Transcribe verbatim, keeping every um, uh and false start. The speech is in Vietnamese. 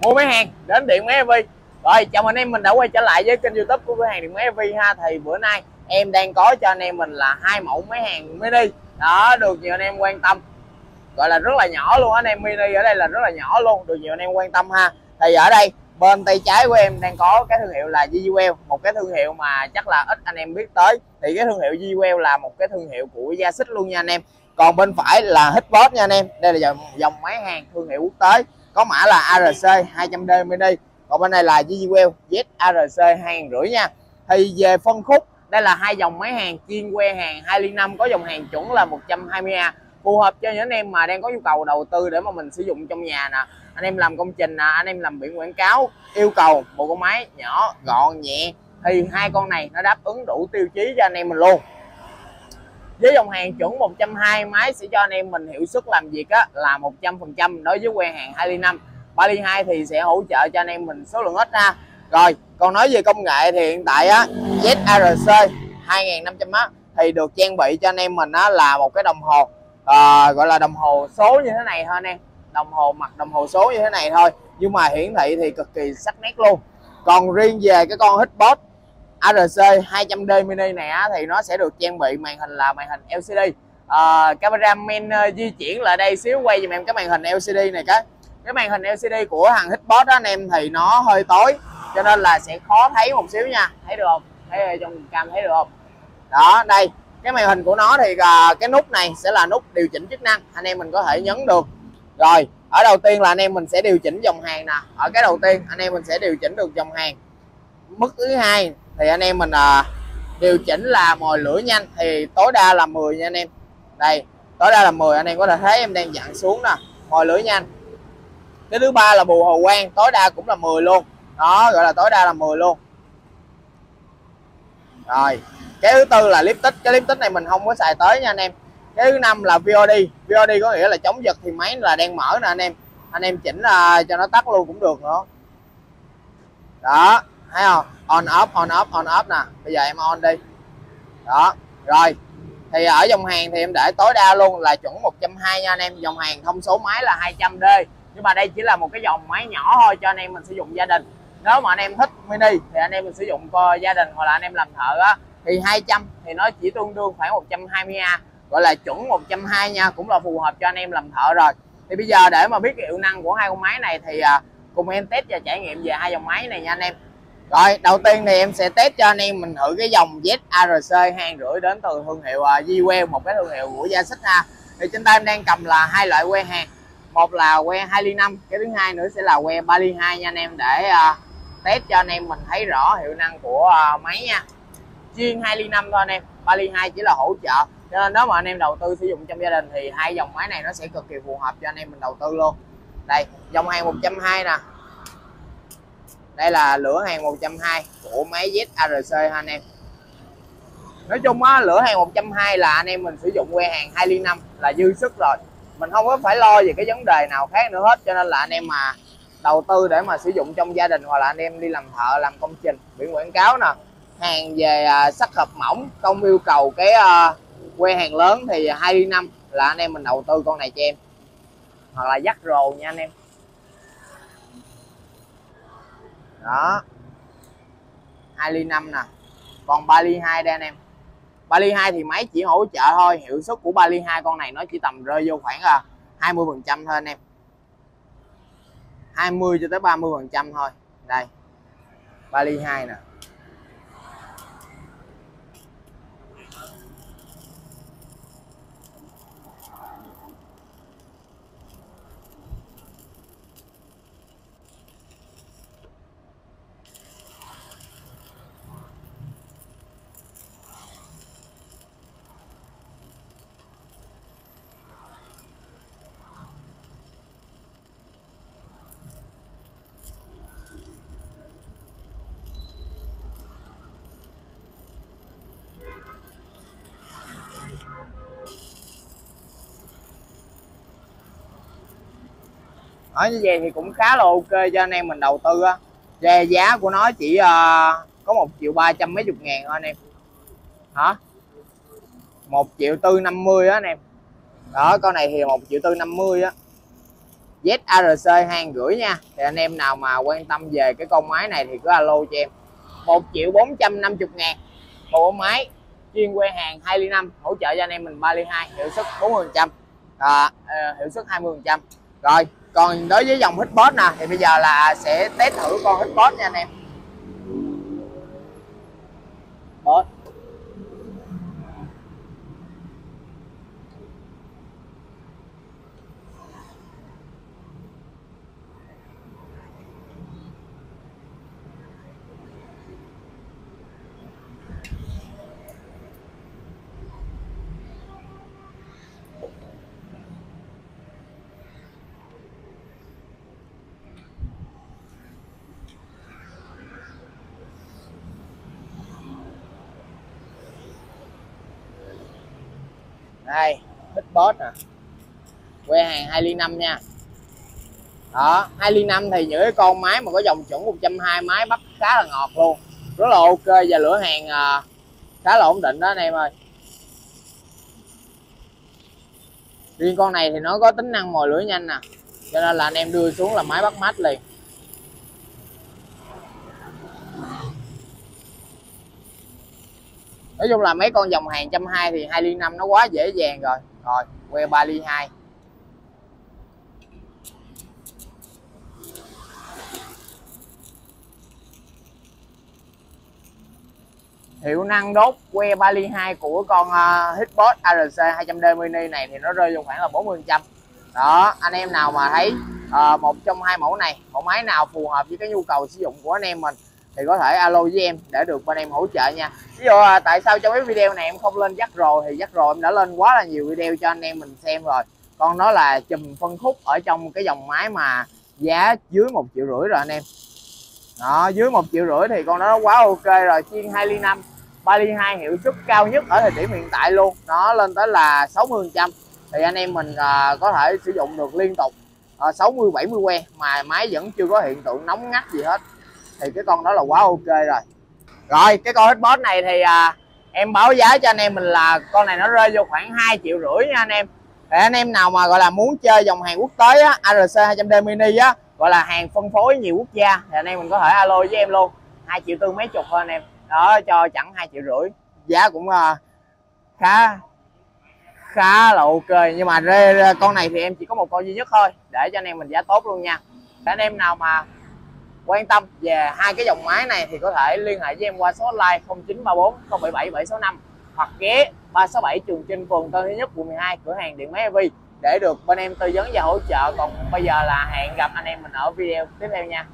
mua máy hàng đến Điện Máy e vê i. Rồi chào anh em, mình đã quay trở lại với kênh YouTube của cửa hàng Điện Máy e vê i ha. Thì bữa nay em đang có cho anh em mình là hai mẫu máy hàng mini đó, được nhiều anh em quan tâm, gọi là rất là nhỏ luôn. Anh em mini ở đây là rất là nhỏ luôn, được nhiều anh em quan tâm ha. Thì ở đây bên tay trái của em đang có cái thương hiệu là ZIZIWELD, một cái thương hiệu mà chắc là ít anh em biết tới. Thì cái thương hiệu ZIZIWELD là một cái thương hiệu của Gia Xích luôn nha anh em. Còn bên phải là HITBOX nha anh em. Đây là dòng, dòng máy hàng thương hiệu quốc tế, có mã là ARC hai trăm D mini. Còn bên này là ZIZIWELD ZARC hai trăm năm mươi nha. Thì về phân khúc, đây là hai dòng máy hàng chuyên que hàng hai không năm, có dòng hàng chuẩn là một trăm hai mươi A, phù hợp cho những anh em mà đang có nhu cầu đầu tư để mà mình sử dụng trong nhà nè, anh em làm công trình nè, anh em làm biển quảng cáo, yêu cầu một con máy nhỏ gọn nhẹ. Thì hai con này nó đáp ứng đủ tiêu chí cho anh em mình luôn. Với dòng hàng chuẩn một trăm hai mươi, máy sẽ cho anh em mình hiệu suất làm việc á, là một trăm phần trăm đối với que hàng hai ly năm, ba ly hai thì sẽ hỗ trợ cho anh em mình số lượng ít ha. Rồi còn nói về công nghệ thì hiện tại á, ZARC hai nghìn năm trăm á, thì được trang bị cho anh em mình á, là một cái đồng hồ à, gọi là đồng hồ số như thế này thôi anh em, đồng hồ mặt đồng hồ số như thế này thôi, nhưng mà hiển thị thì cực kỳ sắc nét luôn. Còn riêng về cái con HITBOX ARC hai trăm D mini này á, thì nó sẽ được trang bị màn hình là màn hình lờ xê đê, à, camera men di chuyển lại đây xíu quay giùm em cái màn hình lờ xê đê này. Cái cái màn hình lờ xê đê của hàng HITBOX đó anh em thì nó hơi tối, cho nên là sẽ khó thấy một xíu nha, thấy được không, thấy trong cam thấy được không đó. Đây cái màn hình của nó thì cái nút này sẽ là nút điều chỉnh chức năng, anh em mình có thể nhấn được. Rồi ở đầu tiên là anh em mình sẽ điều chỉnh dòng hàng nè, ở cái đầu tiên anh em mình sẽ điều chỉnh được dòng hàng. Mức thứ hai thì anh em mình à, điều chỉnh là mồi lửa nhanh thì tối đa là mười nha anh em. Đây tối đa là mười, anh em có thể thấy em đang dặn xuống nè, mồi lửa nhanh. Cái thứ ba là bù hồ quang, tối đa cũng là mười luôn đó, gọi là tối đa là mười luôn. Rồi cái thứ tư là liếp tích, cái liếp tích này mình không có xài tới nha anh em. Cái thứ năm là vê o đê, vê o đê có nghĩa là chống giật, thì máy là đang mở nè anh em, anh em chỉnh là cho nó tắt luôn cũng được nữa đó, thấy không, on off on off on off nè, bây giờ em on đi đó. Rồi thì ở dòng hàng thì em để tối đa luôn là chuẩn một trăm hai mươi nha anh em. Dòng hàng thông số máy là hai trăm D, nhưng mà đây chỉ là một cái dòng máy nhỏ thôi cho anh em mình sử dụng gia đình. Nếu mà anh em thích mini thì anh em mình sử dụng coi gia đình, hoặc là anh em làm thợ á, thì hai trăm thì nó chỉ tương đương khoảng một trăm hai mươi A, gọi là chuẩn một trăm hai mươi nha, cũng là phù hợp cho anh em làm thợ. Rồi thì bây giờ để mà biết hiệu năng của hai con máy này thì cùng em test và trải nghiệm về hai dòng máy này nha anh em. Rồi đầu tiên thì em sẽ test cho anh em mình thử cái dòng ZARC hai rưỡi đến từ thương hiệu ZIZIWELD, một cái thương hiệu của Gia Xích ha. Thì trên tay em đang cầm là hai loại que hàng, một là que hai ly năm, cái thứ hai nữa sẽ là que ba ly hai nha anh em, để uh, test cho anh em mình thấy rõ hiệu năng của uh, máy nha. Chuyên hai ly năm thôi anh em, ba ly hai chỉ là hỗ trợ, cho nên nếu mà anh em đầu tư sử dụng trong gia đình thì hai dòng máy này nó sẽ cực kỳ phù hợp cho anh em mình đầu tư luôn. Đây dòng hàng một trăm hai mươi nè, đây là lửa hàng một trăm hai mươi của máy ZARC ha anh em. Nói chung á, lửa hàng một trăm hai mươi là anh em mình sử dụng que hàng hai ly năm là dư sức rồi, mình không có phải lo về cái vấn đề nào khác nữa hết, cho nên là anh em mà đầu tư để mà sử dụng trong gia đình, hoặc là anh em đi làm thợ, làm công trình biển quảng cáo nè, hàng về sắt hợp mỏng không yêu cầu cái uh, que hàng lớn, thì hai ly năm là anh em mình đầu tư con này cho em, hoặc là dắt rồ nha anh em đó. Hai ly năm nè, còn ba ly hai đây anh em, ba ly hai thì máy chỉ hỗ trợ thôi, hiệu suất của ba ly hai con này nó chỉ tầm rơi vô khoảng là hai mươi phần trăm thôi anh em, hai mươi cho tới ba mươi phần trăm thôi. Đây ba ly hai nè, nói như vậy thì cũng khá là ok cho anh em mình đầu tư á. Về giá của nó chỉ uh, có một triệu ba trăm mấy chục ngàn thôi anh em hả, một triệu tư năm mươi á anh em đó. Con này thì một triệu tư năm mươi á, ZARC hàng rưỡi nha. Thì anh em nào mà quan tâm về cái con máy này thì cứ alo cho em. một triệu bốn trăm năm mươi ngàn bộ máy chuyên quay hàng hai ly năm, hỗ trợ cho anh em mình ba ly hai, hiệu suất bốn mươi phần trăm, à, hiệu suất hai mươi phần trăm. Rồi còn đối với dòng HITBOX nè thì bây giờ là sẽ test thử con HITBOX nha anh em. Đó. Đây, HITBOX nè. Quê hàng hai ly năm nha. Đó, hai ly năm thì những cái con máy mà có dòng chuẩn một trăm hai mươi máy bắp khá là ngọt luôn. Rất là ok và lửa hàng à, khá là ổn định đó anh em ơi. Riêng con này thì nó có tính năng mồi lửa nhanh nè. Cho nên là anh em đưa xuống là máy bắt mát liền. Nói chung là mấy con dòng hàng một trăm hai mươi thì hai ly năm nó quá dễ dàng rồi. Rồi, que ba ly hai. Hiệu năng đốt que ba ly hai của con uh, HITBOX ARC hai trăm D mini này thì nó rơi vào khoảng là bốn mươi phần trăm. Đó, anh em nào mà thấy uh, một trong hai mẫu này, mẫu máy nào phù hợp với cái nhu cầu sử dụng của anh em mình thì có thể alo với em để được bên em hỗ trợ nha. Ví dụ à, tại sao trong cái video này em không lên dắt rồi thì dắt rồi em đã lên quá là nhiều video cho anh em mình xem rồi. Con nó là chùm phân khúc ở trong cái dòng máy mà giá dưới một triệu rưỡi rồi anh em. Đó, dưới một triệu rưỡi thì con nó quá ok rồi, chuyên hai ly năm, ba ly hai, hiệu suất cao nhất ở thời điểm hiện tại luôn. Nó lên tới là sáu mươi phần trăm thì anh em mình à, có thể sử dụng được liên tục à, sáu mươi bảy mươi que mà máy vẫn chưa có hiện tượng nóng ngắt gì hết. Thì cái con đó là quá ok rồi. Rồi cái con HITBOX này thì à, em báo giá cho anh em mình là con này nó rơi vô khoảng hai triệu rưỡi nha anh em. Để anh em nào mà gọi là muốn chơi dòng hàng quốc tế á, ARC hai trăm D mini á, gọi là hàng phân phối nhiều quốc gia thì anh em mình có thể alo với em luôn. Hai triệu tư mấy chục thôi anh em. Đó, cho chẳng hai triệu rưỡi. Giá cũng à, khá khá là ok. Nhưng mà con này thì em chỉ có một con duy nhất thôi, để cho anh em mình giá tốt luôn nha. Để anh em nào mà quan tâm về hai cái dòng máy này thì có thể liên hệ với em qua số hotline không chín ba bốn không bảy bảy bảy sáu năm hoặc ghé ba sáu bảy Trường Chinh, phường Tân Thế Nhất, quận mười hai, cửa hàng Điện Máy e vê i để được bên em tư vấn và hỗ trợ. Còn bây giờ là hẹn gặp anh em mình ở video tiếp theo nha.